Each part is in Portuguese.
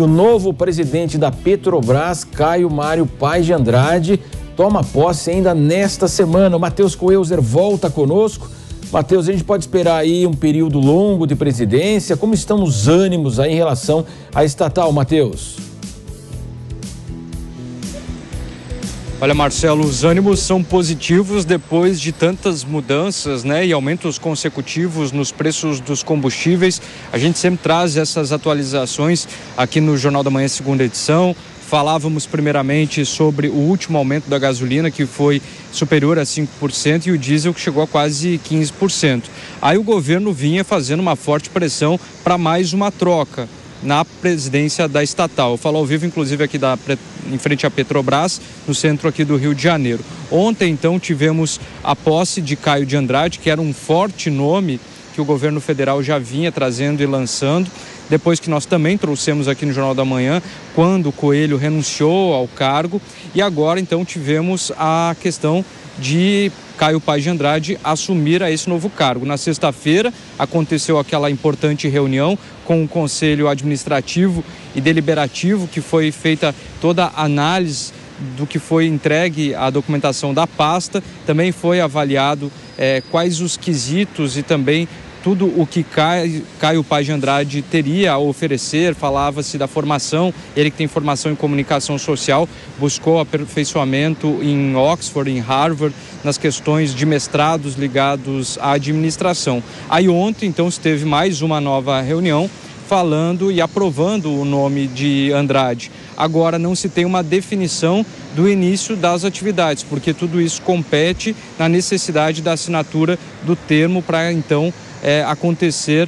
e o novo presidente da Petrobras, Caio Mário Paes de Andrade, toma posse ainda nesta semana. O Matheus Coelzer volta conosco. Matheus, a gente pode esperar aí um período longo de presidência? Como estão os ânimos aí em relação à estatal, Matheus? Olha, Marcelo, os ânimos são positivos depois de tantas mudanças, né, e aumentos consecutivos nos preços dos combustíveis. A gente sempre traz essas atualizações aqui no Jornal da Manhã, segunda edição. Falávamos primeiramente sobre o último aumento da gasolina, que foi superior a 5%, e o diesel, que chegou a quase 15%. Aí o governo vinha fazendo uma forte pressão para mais uma troca na presidência da estatal. Eu falo ao vivo, inclusive, aqui em frente à Petrobras, no centro aqui do Rio de Janeiro. Ontem, então, tivemos a posse de Caio de Andrade, que era um forte nome que o governo federal já vinha trazendo e lançando, depois que nós também trouxemos aqui no Jornal da Manhã, quando o Coelho renunciou ao cargo. E agora, então, tivemos a questão de Caio Paes de Andrade assumir a esse novo cargo. Na sexta-feira aconteceu aquela importante reunião com o Conselho Administrativo e Deliberativo, que foi feita toda a análise do que foi entregue à documentação da pasta. Também foi avaliado quais os quesitos e também tudo o que Caio Paes de Andrade teria a oferecer. Falava-se da formação, ele que tem formação em comunicação social, buscou aperfeiçoamento em Oxford, em Harvard, nas questões de mestrados ligados à administração. Aí ontem, então, se teve mais uma nova reunião falando e aprovando o nome de Andrade. Agora não se tem uma definição do início das atividades, porque tudo isso compete na necessidade da assinatura do termo para, então, acontecer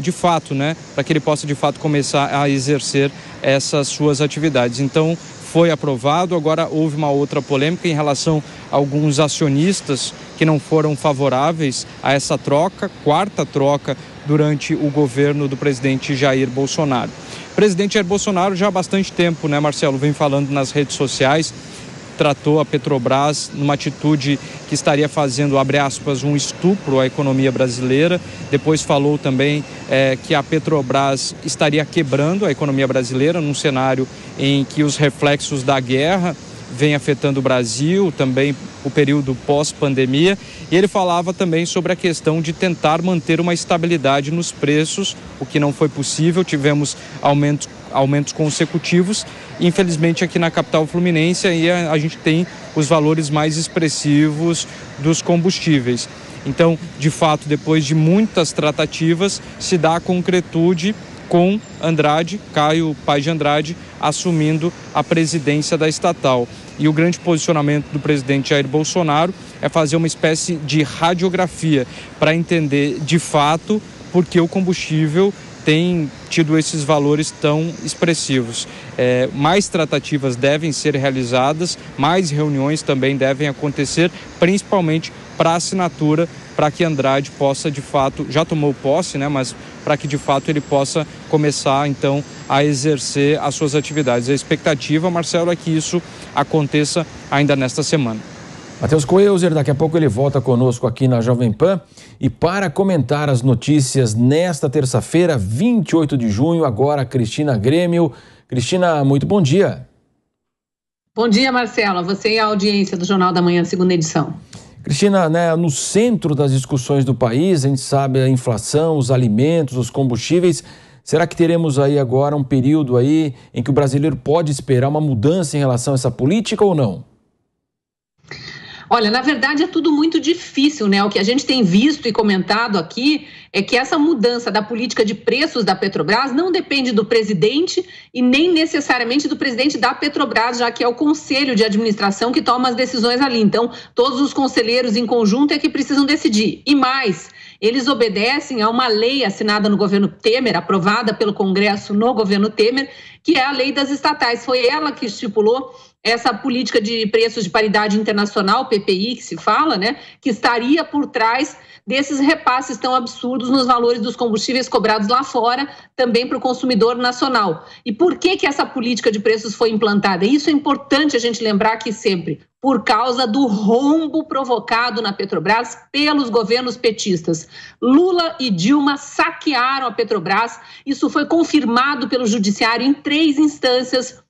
de fato, né? Para que ele possa de fato começar a exercer essas suas atividades. Então foi aprovado. Agora houve uma outra polêmica em relação a alguns acionistas que não foram favoráveis a essa troca, quarta troca durante o governo do presidente Jair Bolsonaro. O presidente Jair Bolsonaro já há bastante tempo, né, Marcelo, vem falando nas redes sociais, tratou a Petrobras numa atitude que estaria fazendo, abre aspas, um estupro à economia brasileira. Depois falou também que a Petrobras estaria quebrando a economia brasileira num cenário em que os reflexos da guerra vêm afetando o Brasil, também o período pós-pandemia. E ele falava também sobre a questão de tentar manter uma estabilidade nos preços, o que não foi possível. Tivemos aumentos consecutivos. Infelizmente, aqui na capital fluminense, aí a gente tem os valores mais expressivos dos combustíveis. Então, de fato, depois de muitas tratativas, se dá a concretude com Andrade, Caio Paes de Andrade, assumindo a presidência da estatal. E o grande posicionamento do presidente Jair Bolsonaro é fazer uma espécie de radiografia para entender, de fato, por que o combustível tem tido esses valores tão expressivos. Mais tratativas devem ser realizadas, mais reuniões também devem acontecer, principalmente para assinatura, para que Andrade possa, de fato, já tomou posse, né, mas para que, de fato, ele possa começar, então, a exercer as suas atividades. A expectativa, Marcelo, é que isso aconteça ainda nesta semana. Matheus Coelzer, daqui a pouco ele volta conosco aqui na Jovem Pan. E para comentar as notícias nesta terça-feira, 28 de junho, agora Cristina Graeml. Cristina, muito bom dia. Bom dia, Marcelo. A você e a audiência do Jornal da Manhã, segunda edição. Cristina, né, no centro das discussões do país, a gente sabe a inflação, os alimentos, os combustíveis. Será que teremos aí agora um período aí em que o brasileiro pode esperar uma mudança em relação a essa política ou não? Olha, na verdade é tudo muito difícil, né? O que a gente tem visto e comentado aqui é que essa mudança da política de preços da Petrobras não depende do presidente e nem necessariamente do presidente da Petrobras, já que é o conselho de administração que toma as decisões ali. Então, todos os conselheiros em conjunto é que precisam decidir. E mais, eles obedecem a uma lei assinada no governo Temer, aprovada pelo Congresso no governo Temer, que é a lei das estatais. Foi ela que estipulou essa política de preços de paridade internacional, PPI, que se fala, né, que estaria por trás desses repasses tão absurdos nos valores dos combustíveis cobrados lá fora, também para o consumidor nacional. E por que que essa política de preços foi implantada? Isso é importante a gente lembrar aqui sempre, por causa do rombo provocado na Petrobras pelos governos petistas. Lula e Dilma saquearam a Petrobras, isso foi confirmado pelo judiciário em 3 instâncias,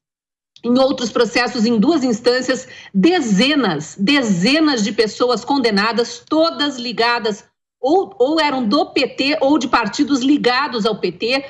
em outros processos, em 2 instâncias, dezenas de pessoas condenadas, todas ligadas, ou eram do PT ou de partidos ligados ao PT,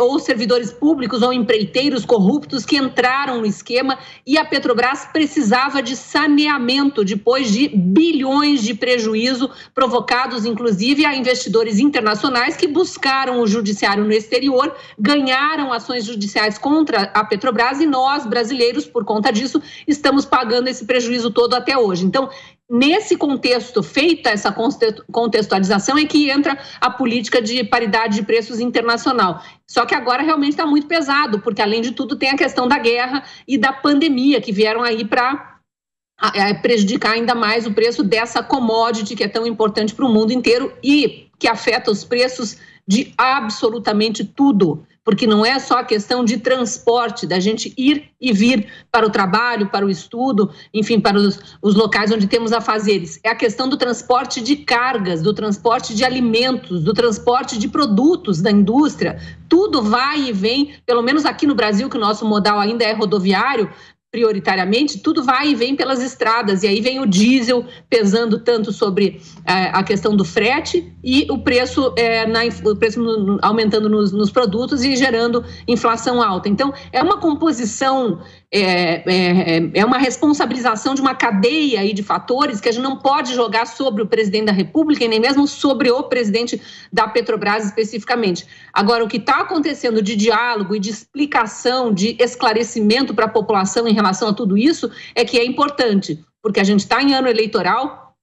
ou servidores públicos ou empreiteiros corruptos que entraram no esquema, e a Petrobras precisava de saneamento depois de bilhões de prejuízo provocados, inclusive, a investidores internacionais que buscaram o judiciário no exterior, ganharam ações judiciais contra a Petrobras, e nós, brasileiros, por conta disso, estamos pagando esse prejuízo todo até hoje. Então, nesse contexto, feita essa contextualização, é que entra a política de paridade de preços internacional. Só que agora realmente está muito pesado, porque além de tudo tem a questão da guerra e da pandemia, que vieram aí para prejudicar ainda mais o preço dessa commodity que é tão importante para o mundo inteiro e que afeta os preços de absolutamente tudo. Porque não é só a questão de transporte, da gente ir e vir para o trabalho, para o estudo, enfim, para os locais onde temos afazeres. É a questão do transporte de cargas, do transporte de alimentos, do transporte de produtos da indústria. Tudo vai e vem, pelo menos aqui no Brasil, que o nosso modal ainda é rodoviário, prioritariamente, tudo vai e vem pelas estradas. E aí vem o diesel pesando tanto sobre a questão do frete e o preço, aumentando nos produtos e gerando inflação alta. Então, é uma composição, é uma responsabilização de uma cadeia aí de fatores que a gente não pode jogar sobre o presidente da República e nem mesmo sobre o presidente da Petrobras especificamente. Agora, o que está acontecendo de diálogo e de explicação, de esclarecimento para a população em relação a tudo isso, é que é importante, porque a gente está em ano eleitoral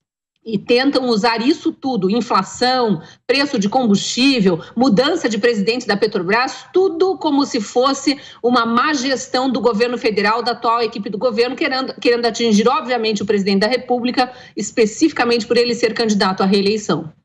e tentam usar isso tudo, inflação, preço de combustível, mudança de presidente da Petrobras, tudo como se fosse uma má gestão do governo federal, da atual equipe do governo, querendo atingir, obviamente, o presidente da República, especificamente por ele ser candidato à reeleição.